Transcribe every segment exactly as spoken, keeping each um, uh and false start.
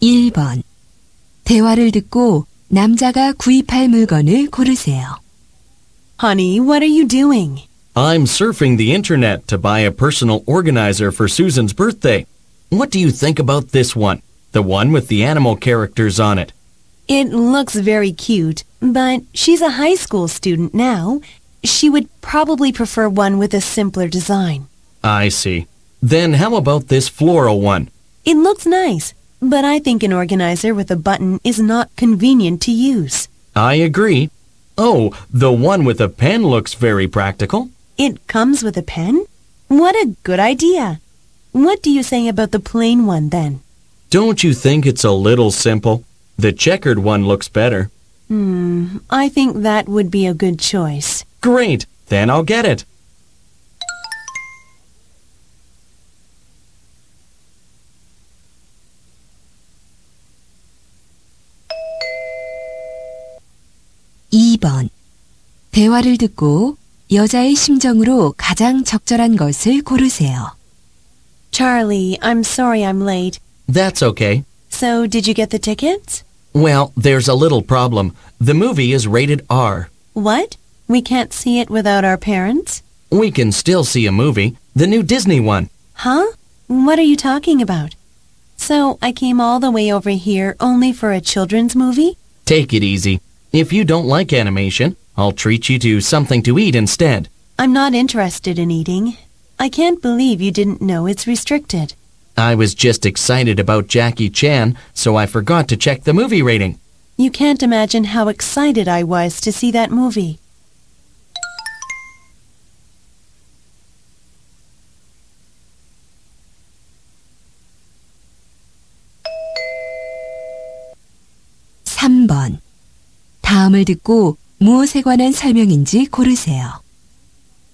일 번. 대화를 듣고 남자가 구입할 물건을 고르세요. Honey, what are you doing? I'm surfing the internet to buy a personal organizer for Susan's birthday. What do you think about this one? The one with the animal characters on it. It looks very cute, but she's a high school student now. She would probably prefer one with a simpler design. I see. Then how about this floral one? It looks nice, but I think an organizer with a button is not convenient to use. I agree. Oh, the one with a pen looks very practical. It comes with a pen? What a good idea. What do you say about the plain one then? Don't you think it's a little simple? The checkered one looks better. Hmm, I think that would be a good choice. Great, then I'll get it. 이 번. 대화를 듣고 여자의 심정으로 가장 적절한 것을 고르세요. Charlie, I'm sorry I'm late. That's okay. So, did you get the tickets? Well, there's a little problem. The movie is rated R. What? We can't see it without our parents? We can still see a movie, the new Disney one. Huh? What are you talking about? So, I came all the way over here only for a children's movie? Take it easy. If you don't like animation, I'll treat you to something to eat instead. I'm not interested in eating. I can't believe you didn't know it's restricted. I was just excited about Jackie Chan, so I forgot to check the movie rating. You can't imagine how excited I was to see that movie. 삼 번. 다음을 듣고 무엇에 관한 설명인지 고르세요.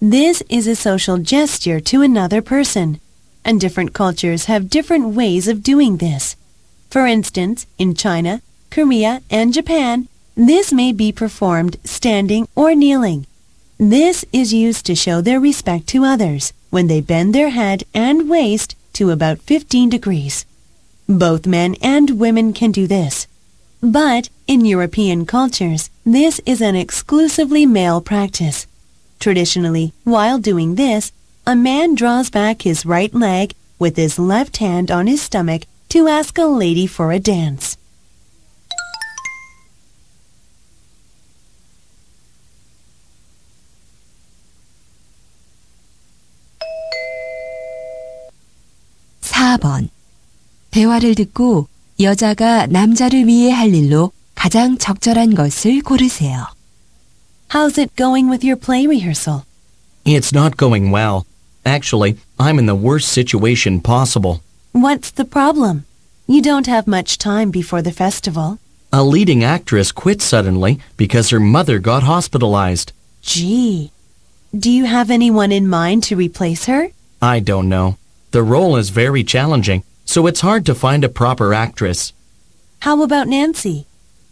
This is a social gesture to another person. And different cultures have different ways of doing this. For instance, in China, Korea, and Japan, this may be performed standing or kneeling. This is used to show their respect to others when they bend their head and waist to about fifteen degrees. Both men and women can do this. But in European cultures, this is an exclusively male practice. Traditionally, while doing this, a man draws back his right leg with his left hand on his stomach to ask a lady for a dance. 사 번. 대화를 듣고 여자가 남자를 위해 할 일로 가장 적절한 것을 고르세요. How's it going with your play rehearsal? It's not going well. Actually, I'm in the worst situation possible. What's the problem? You don't have much time before the festival. A leading actress quit suddenly because her mother got hospitalized. Gee. Do you have anyone in mind to replace her? I don't know. The role is very challenging, so it's hard to find a proper actress. How about Nancy?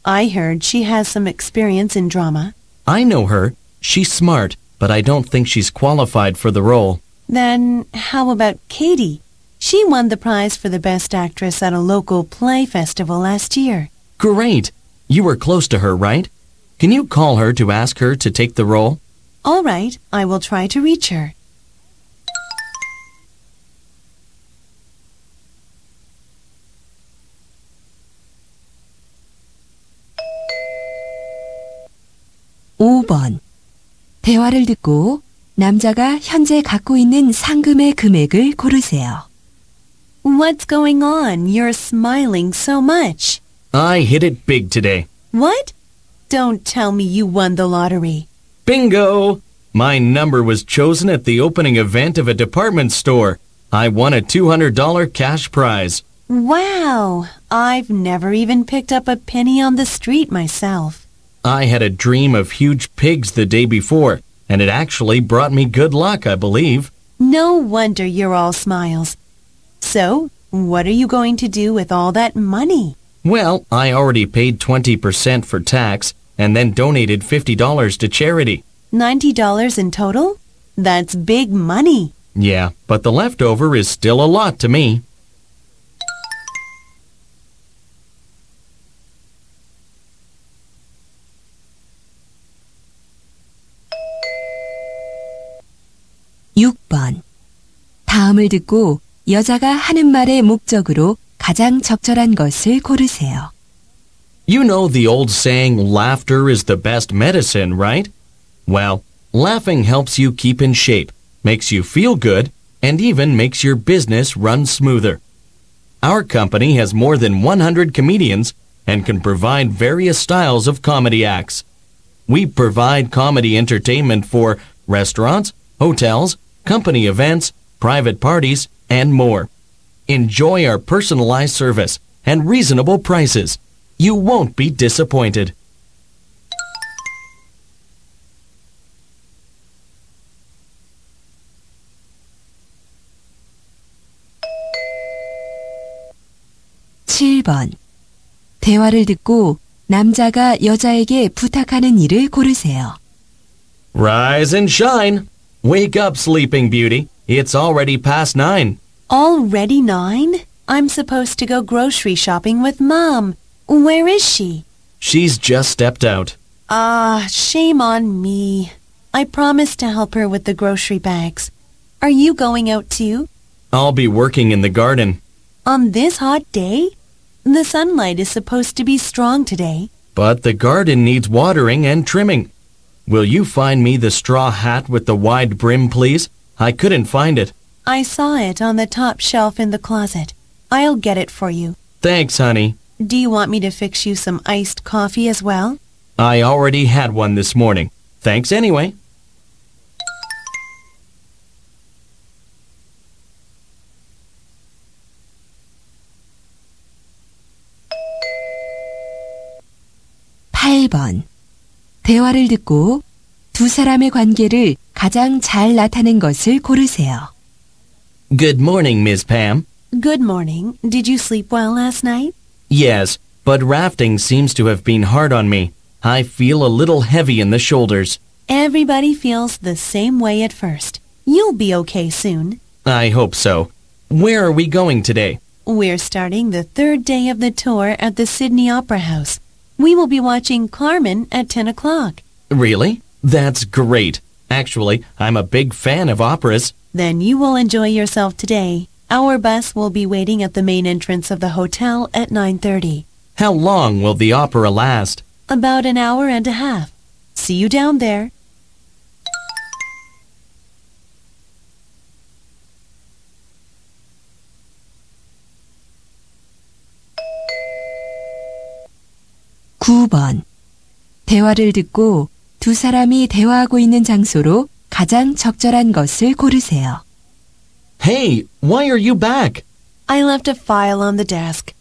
I heard she has some experience in drama. I know her. She's smart, but I don't think she's qualified for the role. Then how about Katie? She won the prize for the best actress at a local play festival last year. Great! You were close to her, right? Can you call her to ask her to take the role? All right, I will try to reach her. 오 번. 대화를 듣고 남자가 현재 갖고 있는 상금의 금액을 고르세요. What's going on? You're smiling so much. I hit it big today. What? Don't tell me you won the lottery. Bingo! My number was chosen at the opening event of a department store. I won a two hundred dollars cash prize. Wow! I've never even picked up a penny on the street myself. I had a dream of huge pigs the day before, and it actually brought me good luck, I believe. No wonder you're all smiles. So, what are you going to do with all that money? Well, I already paid twenty percent for tax, and then donated fifty dollars to charity. ninety dollars in total? That's big money. Yeah, but the leftover is still a lot to me. 육 번. 다음을 듣고 여자가 하는 말의 목적으로 가장 적절한 것을 고르세요. You know the old saying, laughter is the best medicine, right? Well, laughing helps you keep in shape, makes you feel good, and even makes your business run smoother. Our company has more than one hundred comedians and can provide various styles of comedy acts. We provide comedy entertainment for restaurants, hotels, company events, private parties, and more. Enjoy our personalized service and reasonable prices. You won't be disappointed. 칠 번. 대화를 듣고 남자가 여자에게 부탁하는 일을 고르세요. Rise and shine. Wake up, sleeping beauty. It's already past nine. Already nine? I'm supposed to go grocery shopping with Mom. Where is she? She's just stepped out. Ah, shame on me. I promised to help her with the grocery bags. Are you going out too? I'll be working in the garden. On this hot day? The sunlight is supposed to be strong today. But the garden needs watering and trimming. Will you find me the straw hat with the wide brim, please? I couldn't find it. I saw it on the top shelf in the closet. I'll get it for you. Thanks, honey. Do you want me to fix you some iced coffee as well? I already had one this morning. Thanks anyway. 팔 번. 대화를 듣고 두 사람의 관계를 가장 잘 나타낸 것을 고르세요. Good morning, Miss Pam. Good morning. Did you sleep well last night? Yes, but rafting seems to have been hard on me. I feel a little heavy in the shoulders. Everybody feels the same way at first. You'll be okay soon. I hope so. Where are we going today? We're starting the third day of the tour at the Sydney Opera House. We will be watching Carmen at ten o'clock. Really? That's great. Actually, I'm a big fan of operas. Then you will enjoy yourself today. Our bus will be waiting at the main entrance of the hotel at nine thirty. How long will the opera last? About an hour and a half. See you down there. 구 번. 대화를 듣고 두 사람이 대화하고 있는 장소로 가장 적절한 것을 고르세요. Hey, why are you back? I left a file on the desk.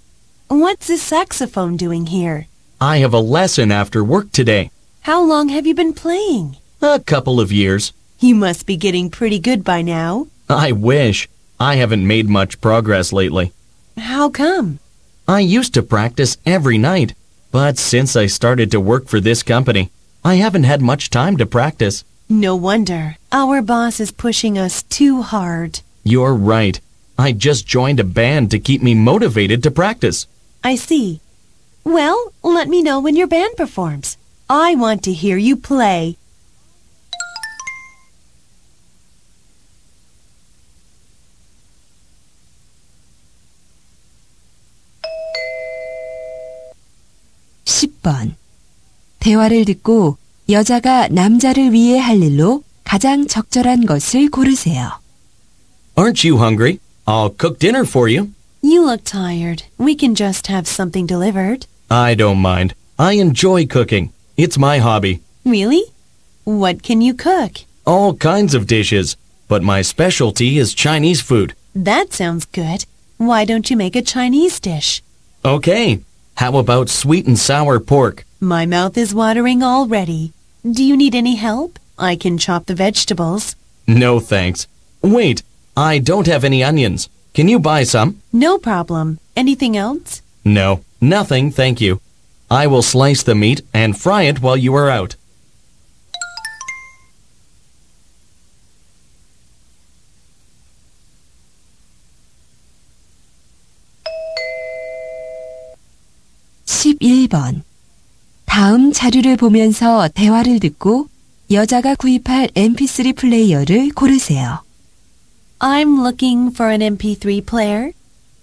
What's this saxophone doing here? I have a lesson after work today. How long have you been playing? A couple of years. You must be getting pretty good by now. I wish. I haven't made much progress lately. How come? I used to practice every night. But since I started to work for this company, I haven't had much time to practice. No wonder. Our boss is pushing us too hard. You're right. I just joined a band to keep me motivated to practice. I see. Well, let me know when your band performs. I want to hear you play. 십 번. 대화를 듣고 여자가 남자를 위해 할 일로 가장 적절한 것을 고르세요. Aren't you hungry? I'll cook dinner for you. You look tired. We can just have something delivered. I don't mind. I enjoy cooking. It's my hobby. Really? What can you cook? All kinds of dishes, but my specialty is Chinese food. That sounds good. Why don't you make a Chinese dish? Okay. How about sweet and sour pork? My mouth is watering already. Do you need any help? I can chop the vegetables. No, thanks. Wait, I don't have any onions. Can you buy some? No problem. Anything else? No, nothing, thank you. I will slice the meat and fry it while you are out. 십일 번. 다음 자료를 보면서 대화를 듣고 여자가 구입할 엠피쓰리 플레이어를 고르세요. I'm looking for an M P three player.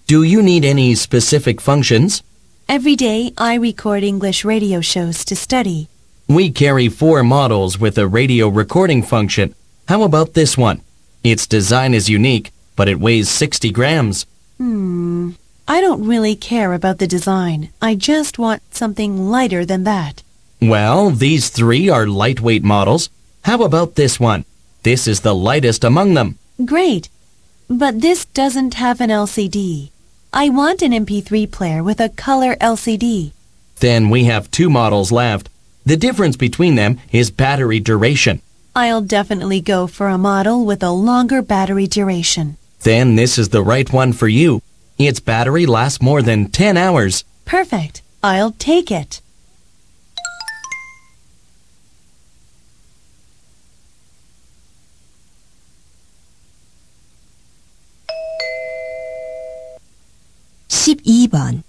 Do you need any specific functions? Every day I record English radio shows to study. We carry four models with a radio recording function. How about this one? Its design is unique, but it weighs sixty grams. Hmm. I don't really care about the design. I just want something lighter than that. Well, these three are lightweight models. How about this one? This is the lightest among them. Great. But this doesn't have an L C D. I want an M P three player with a color L C D. Then we have two models left. The difference between them is battery duration. I'll definitely go for a model with a longer battery duration. Then this is the right one for you. Its battery lasts more than ten hours. Perfect. I'll take it. 십이 번.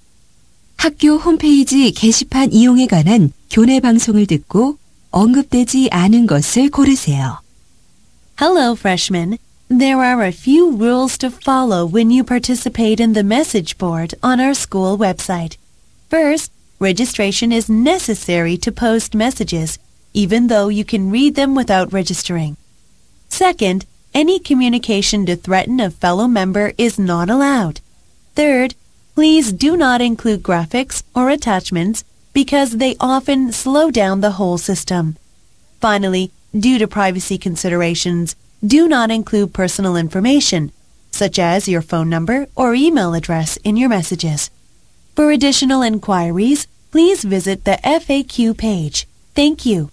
학교 홈페이지 게시판 이용에 관한 교내 방송을 듣고 언급되지 않은 것을 고르세요. Hello, freshmen. There are a few rules to follow when you participate in the message board on our school website. First, registration is necessary to post messages, even though you can read them without registering. Second, any communication to threaten a fellow member is not allowed. Third, please do not include graphics or attachments because they often slow down the whole system. Finally, due to privacy considerations, do not include personal information, such as your phone number or email address in your messages. For additional inquiries, please visit the F A Q page. Thank you.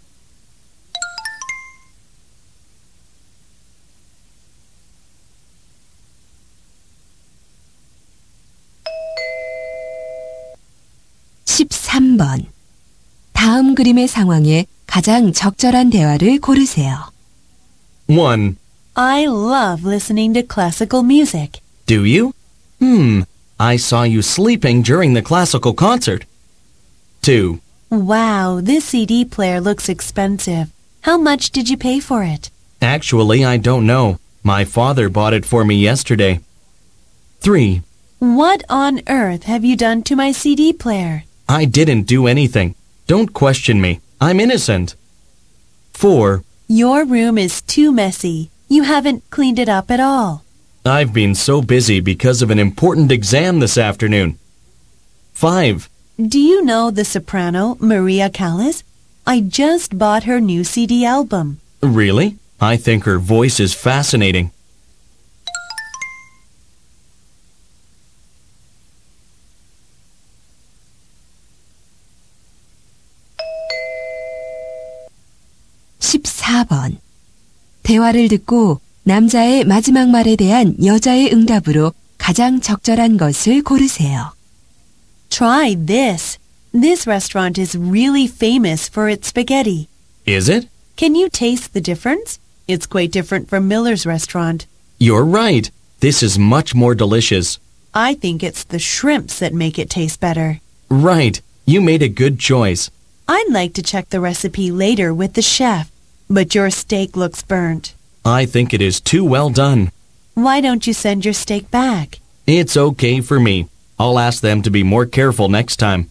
십삼 번. 다음 그림의 상황에 가장 적절한 대화를 고르세요. one. I love listening to classical music. Do you? Hmm. I saw you sleeping during the classical concert. two. Wow, this C D player looks expensive. How much did you pay for it? Actually, I don't know. My father bought it for me yesterday. three. What on earth have you done to my C D player? I didn't do anything. Don't question me. I'm innocent. four. Your room is too messy. You haven't cleaned it up at all. I've been so busy because of an important exam this afternoon. five. Do you know the soprano Maria Callas? I just bought her new C D album. Really? I think her voice is fascinating. 십사 번. 대화를 듣고 남자의 마지막 말에 대한 여자의 응답으로 가장 적절한 것을 고르세요. Try this. This restaurant is really famous for its spaghetti. Is it? Can you taste the difference? It's quite different from Miller's restaurant. You're right. This is much more delicious. I think it's the shrimps that make it taste better. Right. You made a good choice. I'd like to check the recipe later with the chef. But your steak looks burnt. I think it is too well done. Why don't you send your steak back? It's okay for me. I'll ask them to be more careful next time.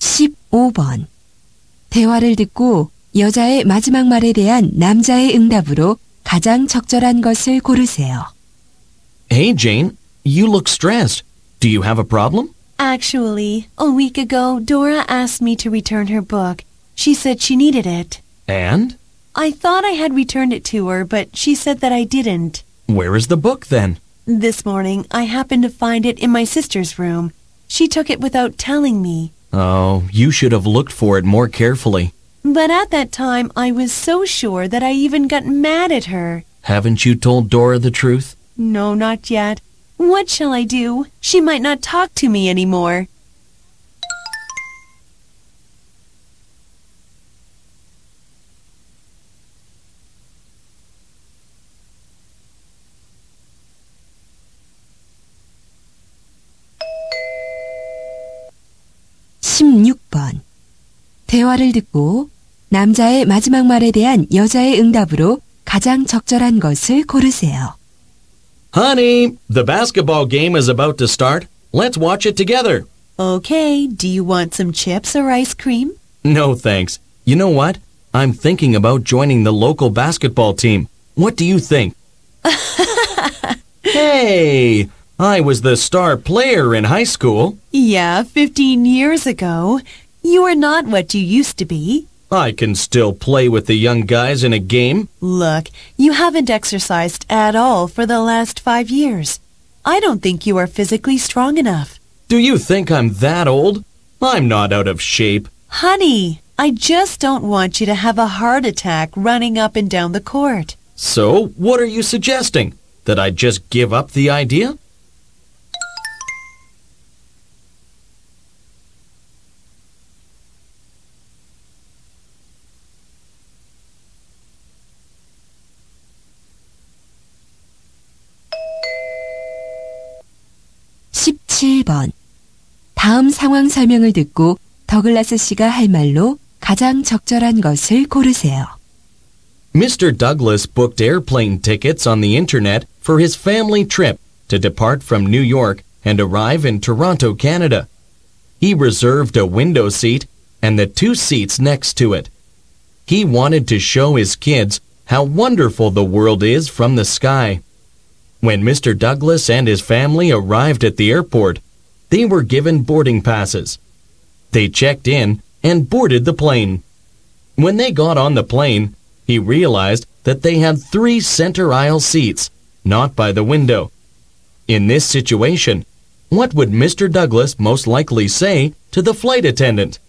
십오 번. 대화를 듣고 여자의 마지막 말에 대한 남자의 응답으로 가장 적절한 것을 고르세요. Hey Jane, you look stressed. Do you have a problem? Actually, a week ago, Dora asked me to return her book. She said she needed it. And? I thought I had returned it to her, but she said that I didn't. Where is the book then? This morning, I happened to find it in my sister's room. She took it without telling me. Oh, you should have looked for it more carefully. But at that time, I was so sure that I even got mad at her. Haven't you told Dora the truth? No, not yet. What shall I do? She might not talk to me anymore. 십육 번. 대화를 듣고 남자의 마지막 말에 대한 여자의 응답으로 가장 적절한 것을 고르세요. Honey, the basketball game is about to start. Let's watch it together. Okay, do you want some chips or ice cream? No, thanks. You know what? I'm thinking about joining the local basketball team. What do you think? Hey, I was the star player in high school. Yeah, fifteen years ago. You are not what you used to be. I can still play with the young guys in a game. Look, you haven't exercised at all for the last five years. I don't think you are physically strong enough. Do you think I'm that old? I'm not out of shape. Honey, I just don't want you to have a heart attack running up and down the court. So, what are you suggesting? That I just give up the idea? 십칠 번. 다음 상황 설명을 듣고 더글라스 씨가 할 말로 가장 적절한 것을 고르세요. Mister Douglas booked airplane tickets on the internet for his family trip to depart from New York and arrive in Toronto, Canada. He reserved a window seat and the two seats next to it. He wanted to show his kids how wonderful the world is from the sky. When Mister Douglas and his family arrived at the airport, they were given boarding passes. They checked in and boarded the plane. When they got on the plane, he realized that they had three center aisle seats, not by the window. In this situation, what would Mister Douglas most likely say to the flight attendant?